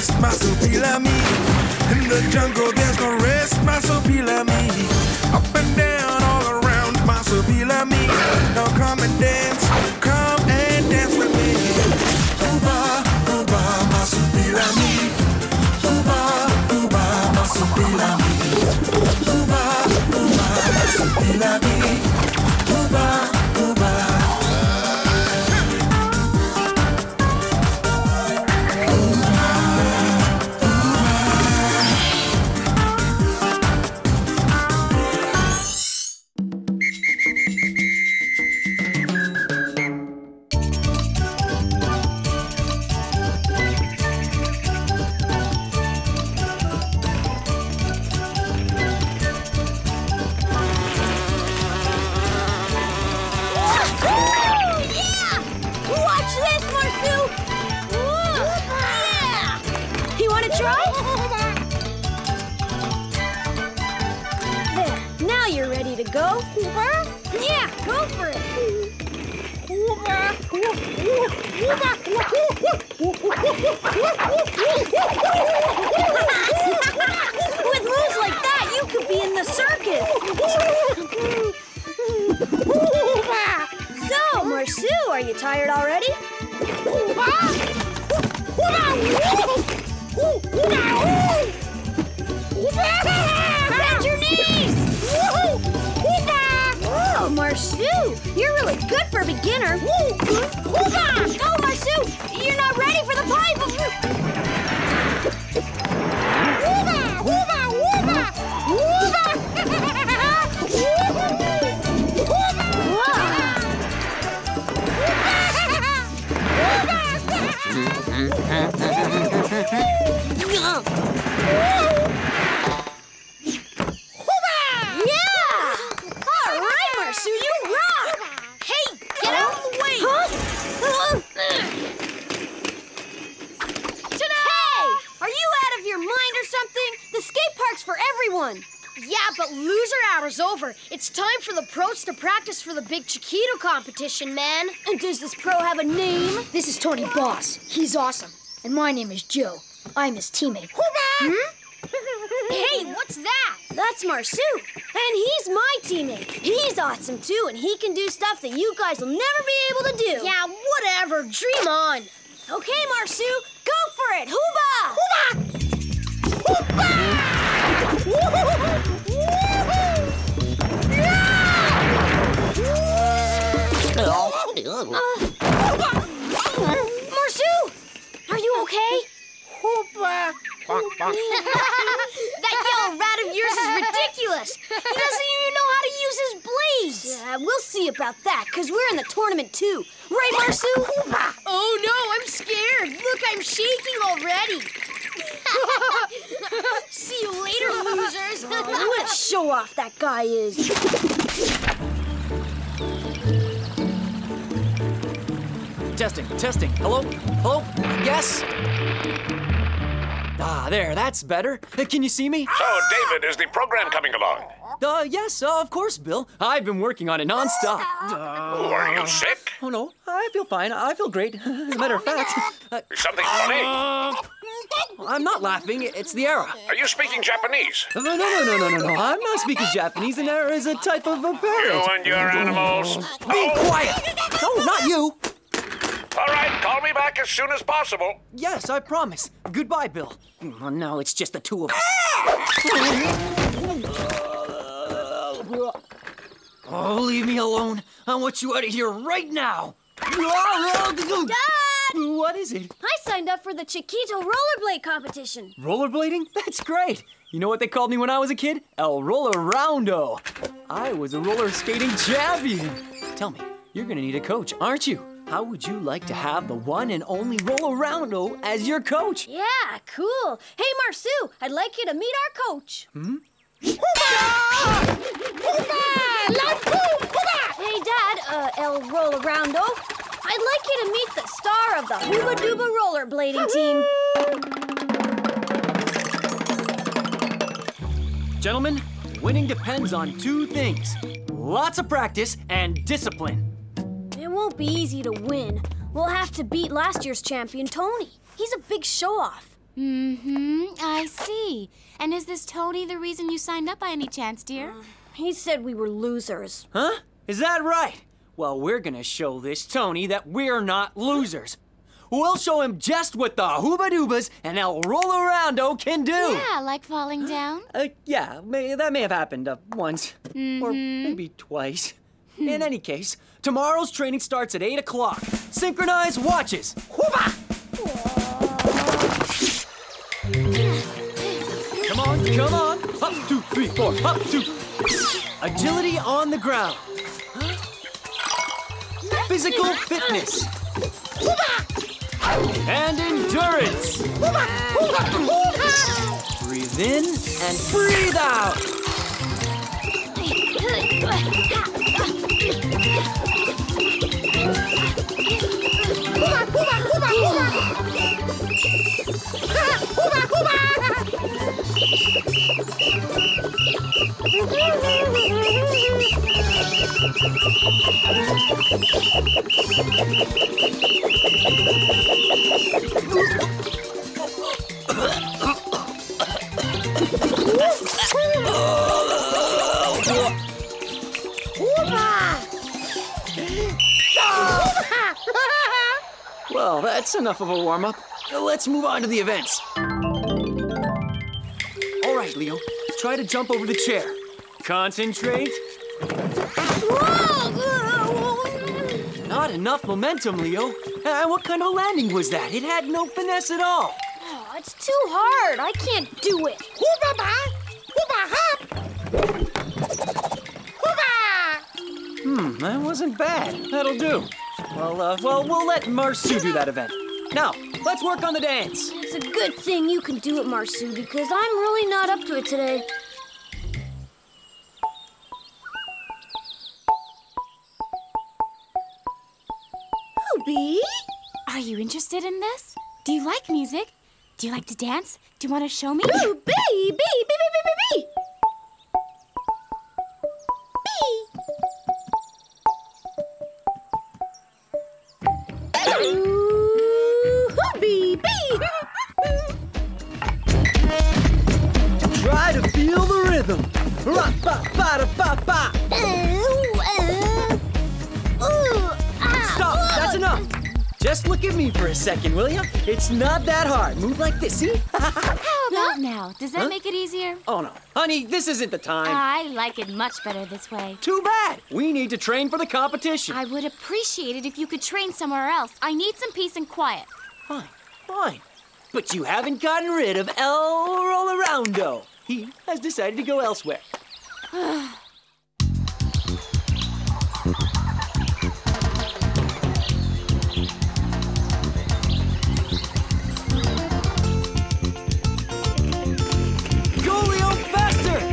rest, Marsupilami. In the jungle, there's no rest, Marsupilami. Up and down, all around, Marsupilami. Now come and dance with me. Booba Dooba, Marsupilami. Booba Dooba, Marsupilami. Booba Dooba, Marsupilami. Booba. Go, Hooba? Yeah, go for it. Hooba, with moves like that, you could be in the circus. So, Marsu, are you tired already? Bend your knees! Oh, Marsu, you're really good for a beginner. Hooba! Go, Marsu! You're not ready for the pipe. Hooba! Hooba! Hooba! Hooba! Hooba! Hooba! Yeah, but loser hour's over. It's time for the pros to practice for the big Chiquito competition, man. And does this pro have a name? This is Tony Boss. He's awesome. And my name is Joe. I'm his teammate. Hey, what's that? That's Marsu. And he's my teammate. He's awesome, too, and he can do stuff that you guys will never be able to do. Yeah, whatever. Dream on. Okay, Marsu, go for it. Hooba! Hooba! Hooba! Marsu, are you okay? Hooba! That yellow rat of yours is ridiculous. He doesn't even know how to use his blades. Yeah, we'll see about that, because we're in the tournament too. Right, Marsu? Hooba! Oh no, I'm scared. Look, I'm shaking already. See you later, losers. Oh, what a show-off that guy is. Testing, testing. Hello? Hello? Yes? Ah, there, that's better. Can you see me? So, David, is the program coming along? Yes, of course, Bill. I've been working on it nonstop. Are you sick? Oh, no, I feel fine. I feel great. As a matter of fact... Something funny? I'm not laughing. It's the era. Are you speaking Japanese? No. I'm not speaking Japanese. An era is a type of a parrot. You and your animals. Be quiet. No, not you. All right, call me back as soon as possible. Yes, I promise. Goodbye, Bill. Oh, no, it's just the two of us. Oh, leave me alone. I want you out of here right now. Dad! What is it? I signed up for the Chiquito rollerblade competition. Rollerblading? That's great. You know what they called me when I was a kid? El Rollarondo. I was a roller skating champion. Tell me, you're gonna need a coach, aren't you? How would you like to have the one and only Rollarondo as your coach? Yeah, cool. Hey, Marsu, I'd like you to meet our coach. Hmm? Hooba! Hooba! Hooba! Hey, Dad, El Rollarondo, I'd like you to meet the star of the Hooba Dooba rollerblading team. Gentlemen, winning depends on two things: lots of practice and discipline. It won't be easy to win. We'll have to beat last year's champion, Tony. He's a big show-off. I see. And is this Tony the reason you signed up by any chance, dear? He said we were losers. Huh? Is that right? Well, we're gonna show this Tony that we're not losers. We'll show him just what the Hoobadoobas and El Rollarondo can do. Yeah, like falling down? Yeah, that may have happened once. Or maybe twice. In any case, tomorrow's training starts at 8 o'clock. Synchronize watches. Hooba! Come on, come on. Up, two, three, four, up, two. Agility on the ground. Physical fitness. And endurance. Breathe in and breathe out. Well, that's enough of a warm-up. Let's move on to the events. All right, Leo, try to jump over the chair. Concentrate. Not enough momentum, Leo. What kind of landing was that? It had no finesse at all. Oh, it's too hard. I can't do it. That wasn't bad. That'll do. Well, we'll let Marsu do that event. Now, let's work on the dance. It's a good thing you can do it, Marsu, because I'm really not up to it today. Hoobie? Are you interested in this? Do you like music? Do you like to dance? Do you want to show me? Hoobie! Bee! Bee! Bee! Bee! Bee! Bee! Try to feel the rhythm. Ra ba ba da ba ba. Stop, that's enough. Just look at me for a second, will you? It's not that hard. Move like this, see? How about now? Does that make it easier? Oh no, honey, this isn't the time. I like it much better this way. Too bad. We need to train for the competition. I would appreciate it if you could train somewhere else. I need some peace and quiet. Fine, fine. But you haven't gotten rid of El Rollarondo. He has decided to go elsewhere. Go, Leo, faster!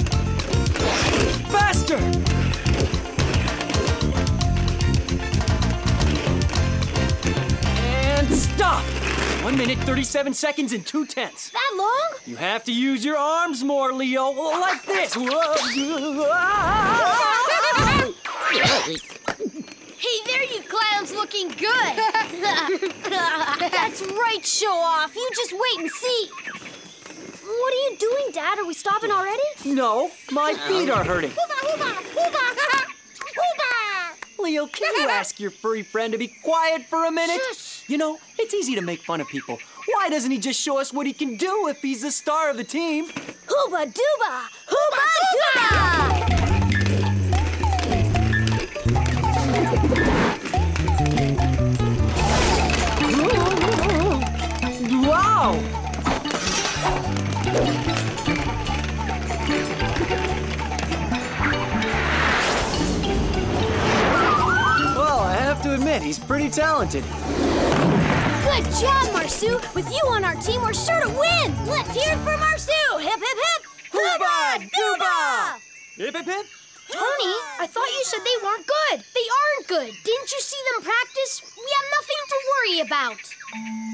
Faster! And stop! 1 minute, 37 seconds, and 2 tenths. That long? You have to use your arms more, Leo, like this. Hey, there you clowns looking good. That's right, show off. You just wait and see. What are you doing, Dad? Are we stopping already? No, my feet are hurting. Leo, can you ask your furry friend to be quiet for a minute? Shush. You know, it's easy to make fun of people. Why doesn't he just show us what he can do if he's the star of the team? Hooba Dooba! Hooba Dooba! Wow! To admit, he's pretty talented. Good job, Marsu! With you on our team, we're sure to win! Let's hear it for Marsu! Hip, hip, hip! Hooba Dooba! Hip, hip, hip! Tony, I thought you said they weren't good. They aren't good. Didn't you see them practice? We have nothing to worry about.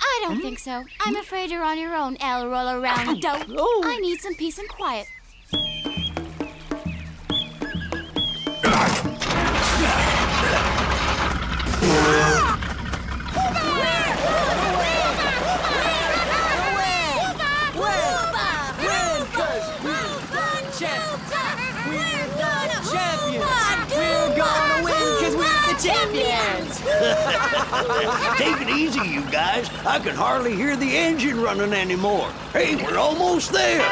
I don't think so. I'm afraid you're on your own, El Rollarondo. Oh. I need some peace and quiet. Take it easy, you guys. I can hardly hear the engine running anymore. Hey, we're almost there.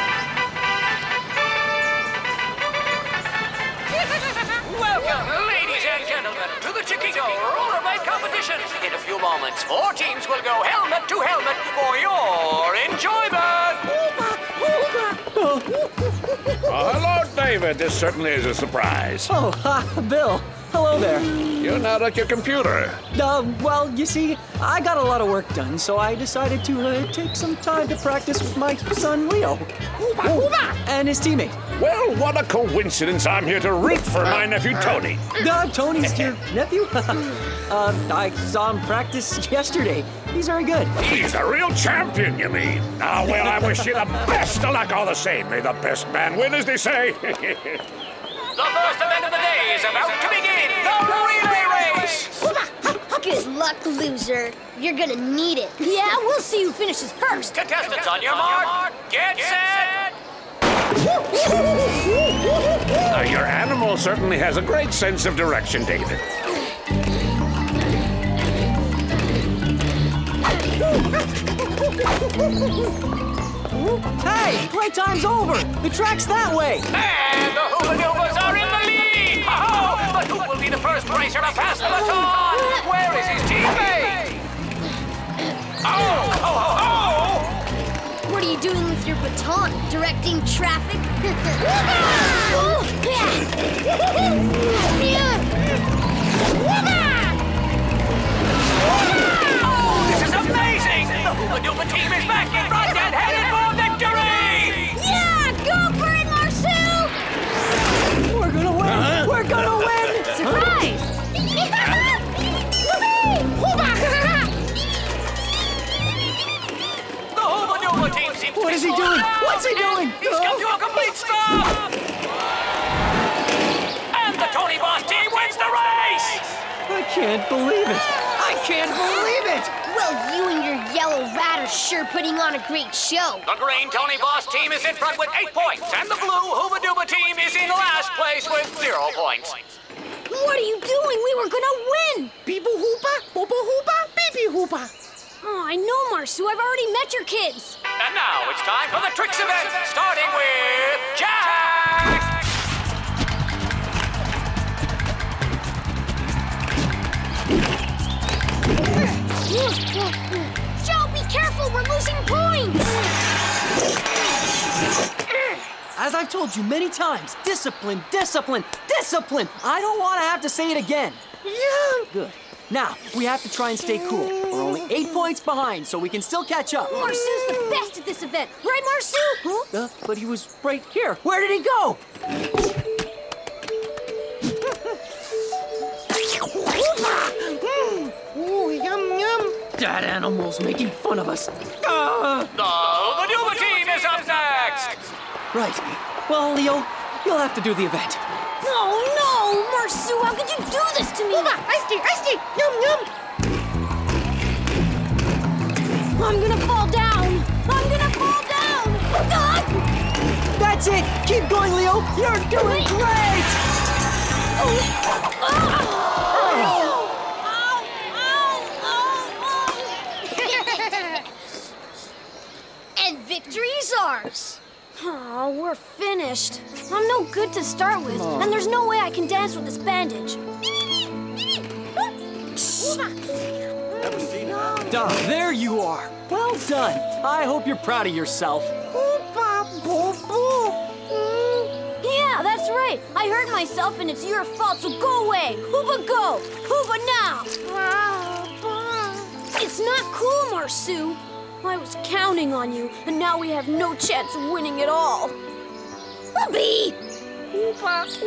Welcome, ladies and gentlemen, to the Chiquito rollerbike competition. In a few moments, 4 teams will go helmet to helmet for your enjoyment. Hello, David. This certainly is a surprise. Oh, Bill. Hello there. You're not at your computer. Well, you see, I got a lot of work done, so I decided to take some time to practice with my son, Leo. And his teammate. Well, what a coincidence. I'm here to root for my nephew, Tony. Tony's your nephew? I saw him practice yesterday. He's very good. He's a real champion, you mean? Ah, oh, well, I wish you the best of luck all the same. May the best man win, as they say. The first event of the day is about to begin, the relay race! Good luck, loser. You're gonna need it. Yeah, we'll see who finishes first. Contestants, on your mark, get set! Your animal certainly has a great sense of direction, David. Hey, play time's over. The track's that way. And the Hoobadoobas are in the lead. Oh, but who will be the first racer to pass the baton? Where is his teammate? Oh! What are you doing with your baton? Directing traffic? Oh, this is amazing! The Hooba-Dooba team is back in front and headed for victory! Yeah! Go for it, Marsu! We're gonna win! We're gonna win! Surprise! The Hooba-Dooba team seems to be... What is he doing? What's he doing? He's come to a complete stop! And the Tony Boss team wins the race! I can't believe it! I can't believe it! Well, you and your yellow rat are sure putting on a great show. The green Tony Boss team is in front with 8 points, and the blue Hooba-Dooba team is in last place with 0 points. What are you doing? We were gonna win! Beebo Hoopa, Bobo Hoopa, Baby Hoopa. Oh, I know, Marsu. I've already met your kids. And now it's time for the tricks event, starting with Jack! Joe, be careful! We're losing points! As I've told you many times, discipline, discipline, discipline! I don't want to have to say it again. Yeah. Good. Now, we have to try and stay cool. We're only 8 points behind, so we can still catch up. Marsu's the best at this event, right, Marsu? Huh? But he was right here. Where did he go? That animal's making fun of us. The Hooba-Dooba team is up next! Right. Well, Leo, you'll have to do the event. Oh, no! Marsu, how could you do this to me? I see. Yum. I'm gonna fall down. That's it. Keep going, Leo. You're doing great! Victory's ours. Oh, we're finished. I'm no good to start with, and there's no way I can dance with this bandage. Shh. Never seen it. Duh, there you are. Well done. I hope you're proud of yourself. Yeah, that's right. I hurt myself and it's your fault, so go away. Hooba go. Hooba now. It's not cool, Marsu. I was counting on you, and now we have no chance of winning at all. Whoopee! Oops.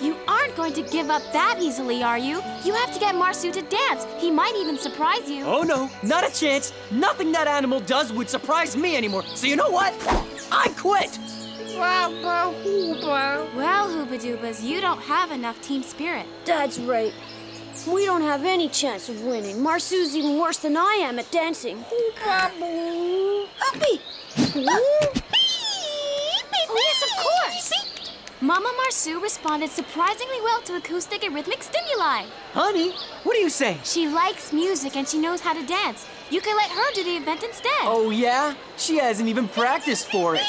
You aren't going to give up that easily, are you? You have to get Marsu to dance. He might even surprise you. Oh, no. Not a chance. Nothing that animal does would surprise me anymore. So you know what? I quit! Well, Hoobadoobas, you don't have enough team spirit. That's right. We don't have any chance of winning. Marsu's even worse than I am at dancing. Oopie! Oh, yes, of course! Mama Marsu responded surprisingly well to acoustic and rhythmic stimuli. Honey, what do you say? She likes music and she knows how to dance. You can let her do the event instead. Oh, yeah? She hasn't even practiced for it.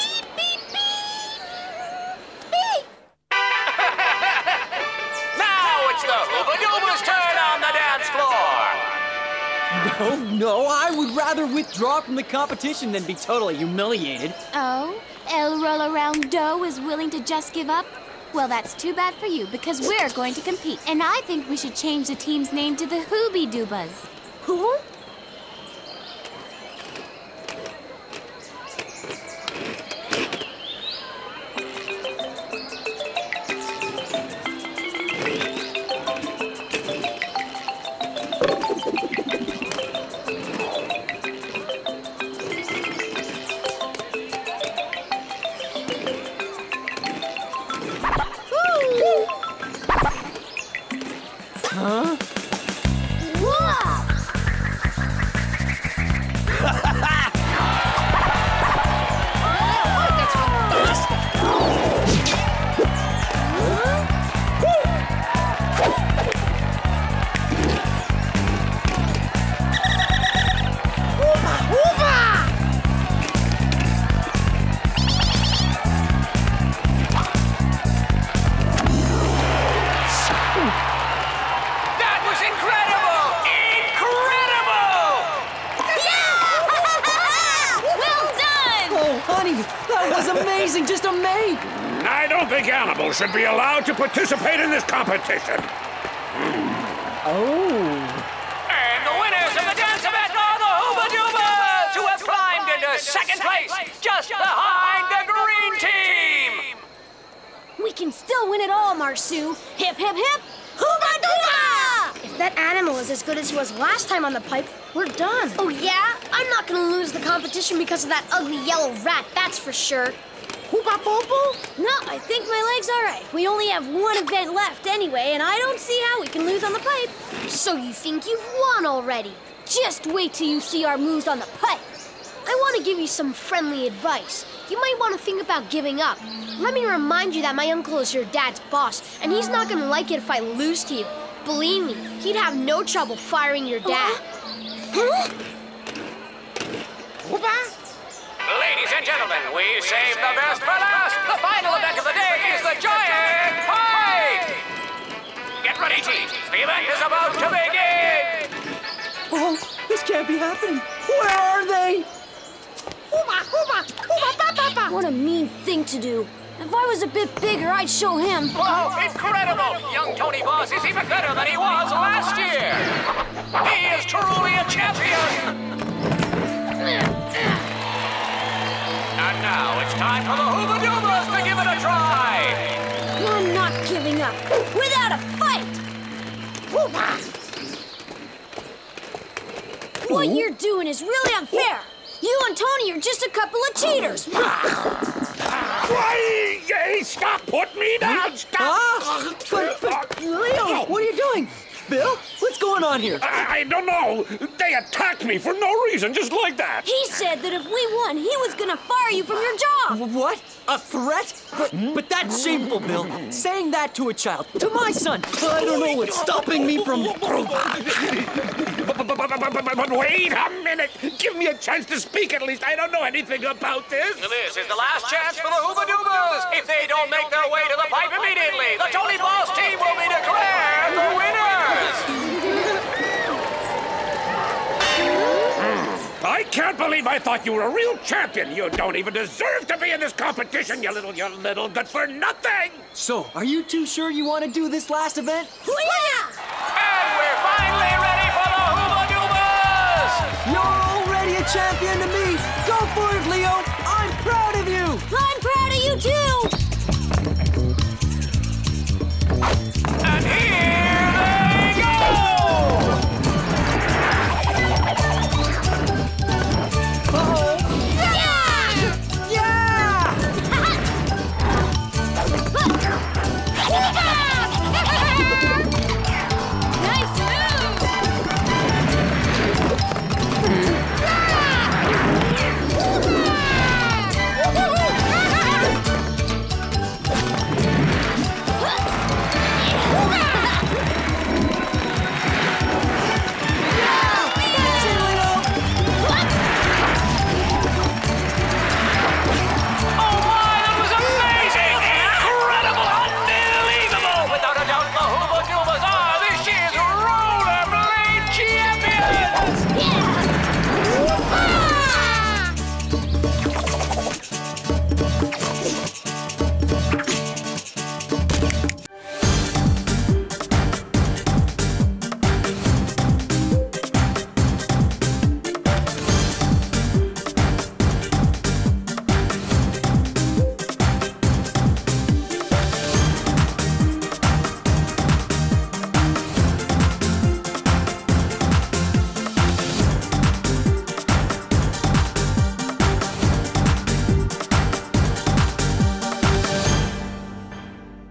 Oh, no, I would rather withdraw from the competition than be totally humiliated. Oh, El Rollarondo is willing to just give up? Well, that's too bad for you, because we're going to compete. And I think we should change the team's name to the Hoobadoobas. Who? Should be allowed to participate in this competition. Oh. And the winners of the dance event are the Hoobadoobas, who have climbed into second place, just behind the green team. We can still win it all, Marsu. Hip, hip, hip, Hooba-dooba! If that animal is as good as he was last time on the pipe, we're done. Oh, yeah? I'm not going to lose the competition because of that ugly yellow rat, that's for sure. No, I think my leg's all right. We only have one event left anyway, and I don't see how we can lose on the pipe. So you think you've won already? Just wait till you see our moves on the pipe. I want to give you some friendly advice. You might want to think about giving up. Let me remind you that my uncle is your dad's boss, and he's not going to like it if I lose to you. Believe me, he'd have no trouble firing your dad. Ladies and gentlemen, we saved the best for last. The final event of the day is the giant pipe. Get ready, team. The event is about to begin. Oh, this can't be happening. Where are they? What a mean thing to do. If I was a bit bigger, I'd show him. Oh, incredible. Young Tony Boss is even better than he was last year. He is truly a champion. And now it's time for the Hoobadoobas to give it a try! We're not giving up without a fight! What you're doing is really unfair! You and Tony are just a couple of cheaters! Why, stop! Put me down! Stop! But Leo, what are you doing? Bill, what's going on here? I don't know. They attacked me for no reason, just like that. He said that if we won, he was going to fire you from your job. What? A threat? But that's shameful, Bill. Saying that to a child, to my son. I don't know what's stopping me from... But wait a minute. Give me a chance to speak at least. I don't know anything about this. This is the last chance for the Hoobadoobas. If they don't make their way to the pipe immediately, the Tony Boss team will be declared the winner. can't believe I thought you were a real champion. You don't even deserve to be in this competition, you little good-for-nothing. So, are you two sure you want to do this last event? Hoo-yah! And we're finally ready for the Hoobadoobas! You're already a champion to me. Go for it, Leo. I'm proud of you. I'm proud of you, too.